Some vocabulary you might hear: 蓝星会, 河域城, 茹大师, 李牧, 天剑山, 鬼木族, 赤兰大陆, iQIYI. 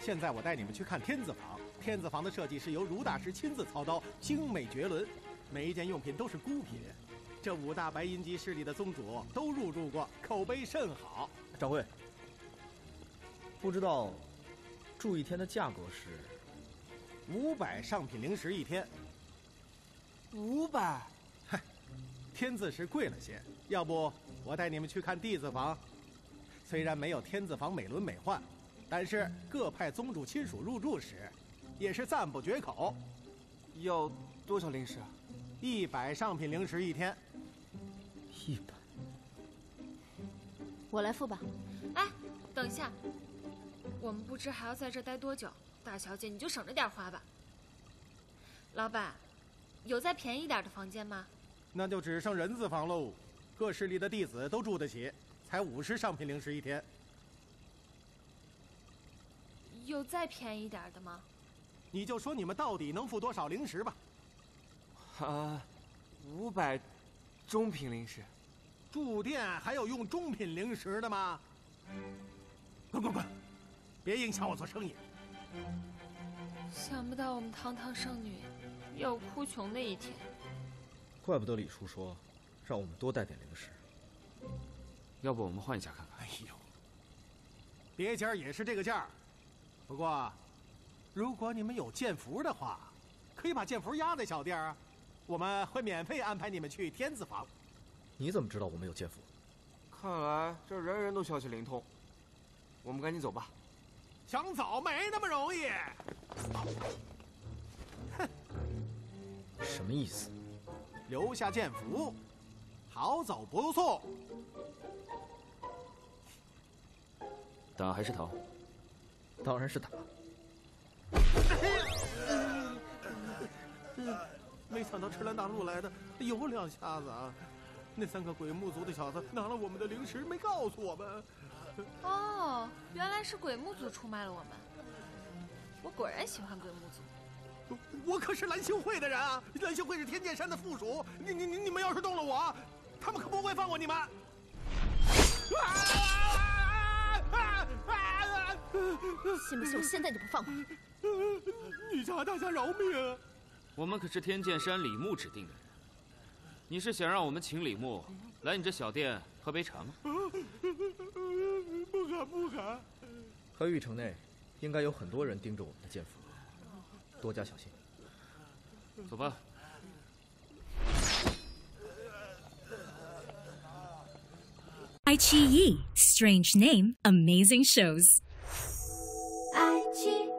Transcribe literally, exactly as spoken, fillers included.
现在我带你们去看天字房。天字房的设计是由茹大师亲自操刀，精美绝伦，每一件用品都是孤品。这五大白银集市里的宗主都入住过，口碑甚好。掌柜，不知道住一天的价格是五百上品零食一天。五百，嗨，天字是贵了些。要不我带你们去看地字房。 虽然没有天字房美轮美奂，但是各派宗主亲属入住时，也是赞不绝口。要多少零食啊？一百上品零食一天。一百，我来付吧。哎，等一下，我们不知还要在这待多久，大小姐你就省着点花吧。老板，有再便宜点的房间吗？那就只剩人字房喽，各势力的弟子都住得起。 才五十上品零食一天，有再便宜点的吗？你就说你们到底能付多少零食吧。啊，五百中品零食。住店还有用中品零食的吗？滚滚滚，别影响我做生意。想不到我们堂堂圣女也有哭穷的一天。怪不得李叔说，让我们多带点零食。 要不我们换一家看看？哎呦，别家也是这个价，不过，如果你们有建服的话，可以把建服压在小店啊，我们会免费安排你们去天字房。你怎么知道我们有建服？看来这人人都消息灵通。我们赶紧走吧。想走没那么容易。哼，什么意思？留下建服，好走不送。 打还是逃？当然是打。没想到赤兰大陆来的有两下子啊！那三个鬼木族的小子拿了我们的零食，没告诉我们。哦，原来是鬼木族出卖了我们。我果然喜欢鬼木族。我, 我可是蓝星会的人啊！蓝星会是天剑山的附属。你你你你们要是动了我，他们可不会放过你们。啊 信不信我现在就不放过你？女侠大侠饶命！我们可是天剑山李牧指定的人，你是想让我们请李牧来你这小店喝杯茶吗？不敢不敢！河域城内应该有很多人盯着我们的剑府，多加小心。走吧。iQIYI Strange name, amazing shows. I G